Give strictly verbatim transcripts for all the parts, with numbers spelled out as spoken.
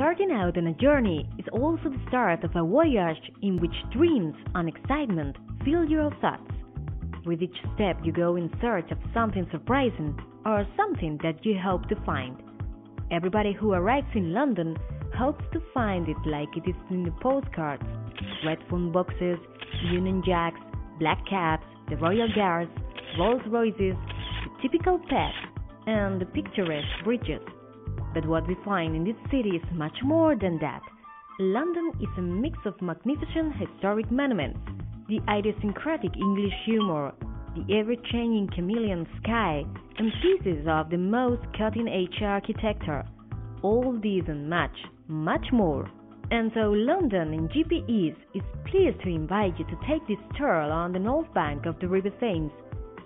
Starting out on a journey is also the start of a voyage in which dreams and excitement fill your thoughts. With each step you go in search of something surprising or something that you hope to find. Everybody who arrives in London hopes to find it like it is in the postcards. Red phone boxes, Union Jacks, black cabs, the Royal Guards, Rolls Royces, the typical pets, and the picturesque bridges. But what we find in this city is much more than that. London is a mix of magnificent historic monuments, the idiosyncratic English humor, the ever-changing chameleon sky, and pieces of the most cutting-edge architecture. All these and much, much more. And so London in G P S is pleased to invite you to take this tour along the north bank of the River Thames,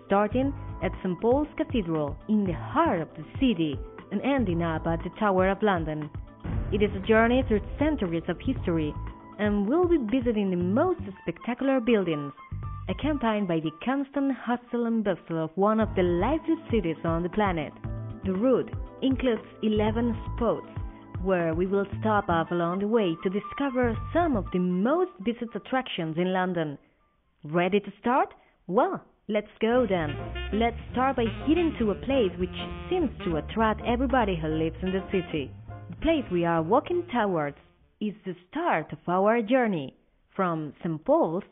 starting at Saint Paul's Cathedral in the heart of the city and ending up at the Tower of London. It is a journey through centuries of history, and we'll be visiting the most spectacular buildings, accompanied by the constant hustle and bustle of one of the liveliest cities on the planet. The route includes eleven spots, where we will stop off along the way to discover some of the most visited attractions in London. Ready to start? Well, let's go then. Let's start by heading to a place which seems to attract everybody who lives in the city. The place we are walking towards is the start of our journey, from Saint Paul's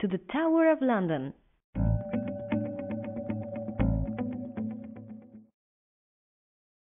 to the Tower of London.